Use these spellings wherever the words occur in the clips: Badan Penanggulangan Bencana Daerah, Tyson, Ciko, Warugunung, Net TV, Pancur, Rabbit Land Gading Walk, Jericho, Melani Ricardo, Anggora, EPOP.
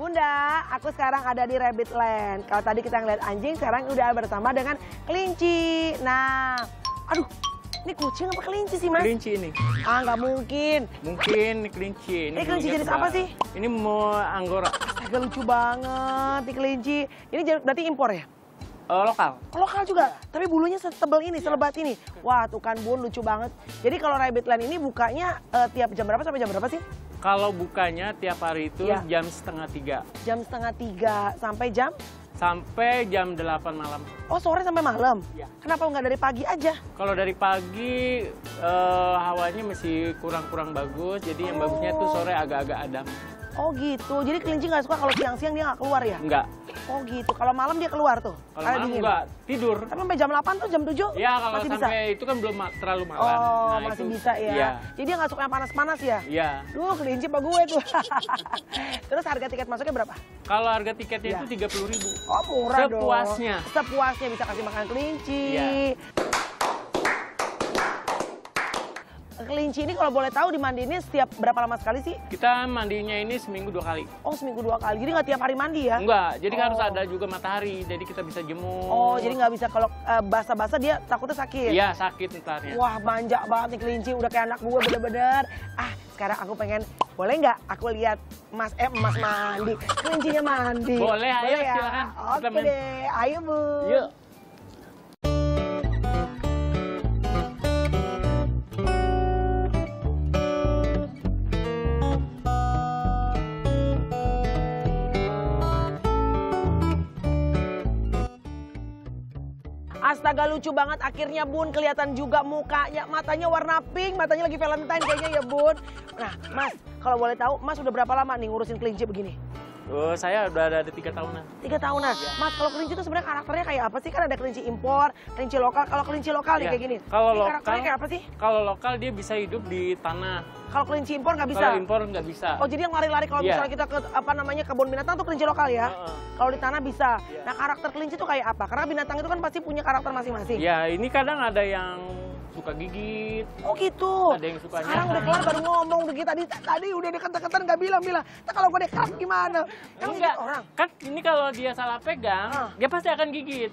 Bunda, aku sekarang ada di Rabbit Land. Kalau tadi kita ngeliat anjing, sekarang udah bersama dengan kelinci. Nah, aduh, ini kucing apa kelinci sih, Mas? Kelinci ini. Ah, nggak mungkin. Mungkin ini kelinci. Ini kelinci jenis apa sih? Ini mau Anggora. Astaga, lucu banget ini kelinci. Ini berarti impor ya? Lokal. Lokal juga, tapi bulunya setebal ini, selebat ini. Wah, tuh kan Bun, lucu banget. Jadi kalau Rabbit Land ini bukanya tiap jam berapa sampai jam berapa sih? Kalau bukanya tiap hari itu ya. Jam 2:30. Jam 2:30 sampai jam? Sampai jam 8 malam. Oh, sore sampai malam? Ya. Kenapa nggak dari pagi aja? Kalau dari pagi hawanya masih kurang bagus, jadi yang bagusnya tuh sore agak-agak adem. Oh gitu, jadi kelinci nggak suka kalau siang-siang dia nggak keluar ya? Nggak. Oh gitu, kalau malam dia keluar tuh? Kalau malam dingin. Nggak, tidur. Tapi sampai jam 8 tuh jam 7? Ya, kalau masih sampai bisa? Itu kan belum terlalu malam. Oh, nah, masih itu, bisa ya? Iya. Jadi dia nggak suka yang panas-panas ya? Iya. Duh, kelinci apa gue tuh? Terus harga tiket masuknya berapa? Kalau harga tiketnya itu 30.000. Oh, murah dong. Sepuasnya. Sepuasnya bisa kasih makan kelinci. Iya. Kelinci ini kalau boleh tahu dimandiinnya setiap berapa lama sekali sih? Kita mandinya ini seminggu 2 kali. Oh, seminggu 2 kali. Jadi nggak tiap hari mandi ya? Nggak, jadi harus ada juga matahari. Jadi kita bisa jemur. Oh, jadi nggak bisa kalau basah-basah dia takutnya sakit? Iya, sakit ntar ya. Wah, manja banget nih kelinci. Udah kayak anak gue bener-bener. Ah, sekarang aku pengen, boleh nggak aku lihat mas mandi? Kelincinya mandi. Boleh, ayo ya? Silahkan. Oke deh, ayo Bu. Yuk. Astaga, lucu banget akhirnya Bun, kelihatan juga mukanya, matanya warna pink, matanya lagi Valentine kayaknya ya Bun. Nah Mas, kalau boleh tahu Mas udah berapa lama nih ngurusin kelinci begini? Oh, saya udah ada 3 tahunan. 3 tahunan? Ya. Mas, kalau kelinci itu sebenarnya karakternya kayak apa sih? Kan ada kelinci impor, kelinci lokal. Kalau kelinci lokal nih kayak gini, kalau lokal, karakternya kayak apa sih? Kalau lokal dia bisa hidup di tanah. Kalau kelinci impor nggak bisa? Kalau impor nggak bisa. Oh, jadi yang lari-lari kalau misalnya kita ke kebun binatang tuh kelinci lokal ya? Kalau di tanah bisa. Nah, karakter kelinci itu kayak apa? Karena binatang itu kan pasti punya karakter masing-masing. Ya, ini kadang ada yang suka gigit. Oh gitu? Ada yang suka nyata. Sekarang udah kelar baru ngomong dikit. Tadi udah deket-deketan nggak bilang-bilang. Nah, kalau gue dekat gimana? Kan gigit orang. Kan ini kalau dia salah pegang, dia pasti akan gigit.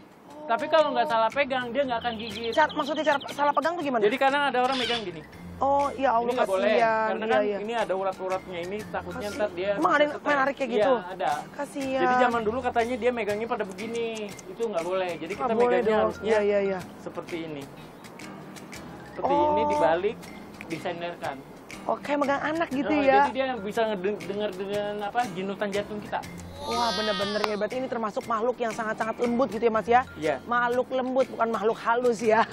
Tapi kalau nggak salah pegang, dia nggak akan gigit. Maksudnya cara salah pegang tuh gimana? Jadi kadang ada orang megang gini. Oh ya Allah, kasihan. Boleh, karena kan ini ada urat-uratnya ini, takutnya ntar dia... Emang ada yang menarik kayak gitu? Iya, ada. Kasihan. Jadi zaman dulu katanya dia megangnya pada begini, itu nggak boleh. Jadi kita megangnya harusnya seperti ini. Seperti ini dibalik, disandarkan. Oke, megang anak gitu ya? Jadi dia bisa dengar dengan jinutan jantung kita. Wah, bener-bener ya, berarti ini termasuk makhluk yang sangat-sangat lembut gitu ya Mas ya? Iya. Makhluk lembut, bukan makhluk halus ya.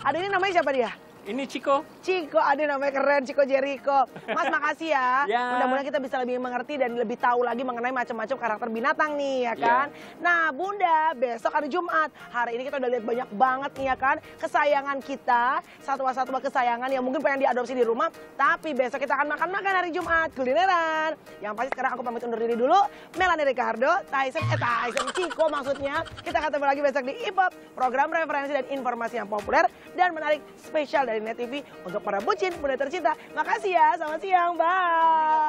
Ada ini namanya siapa dia? Ini Ciko. Ciko, ada namanya keren, Ciko Jericho. Mas, makasih ya. Mudah-mudahan kita bisa lebih mengerti dan lebih tahu lagi mengenai macam-macam karakter binatang nih, ya kan? Nah, Bunda, besok hari Jumat. Hari ini kita udah lihat banyak banget nih, ya kan? Kesayangan kita, satwa-satwa kesayangan yang mungkin pengen diadopsi di rumah. Tapi besok kita akan makan-makan hari Jumat, kulineran. Yang pasti sekarang aku pamit undur diri dulu. Melani Ricardo, Tyson, Ciko maksudnya. Kita akan ketemu lagi besok di EPOP, program referensi dan informasi yang populer dan menarik spesial dari Net TV untuk para bucin, bunda tercinta. Makasih ya, selamat siang, bye.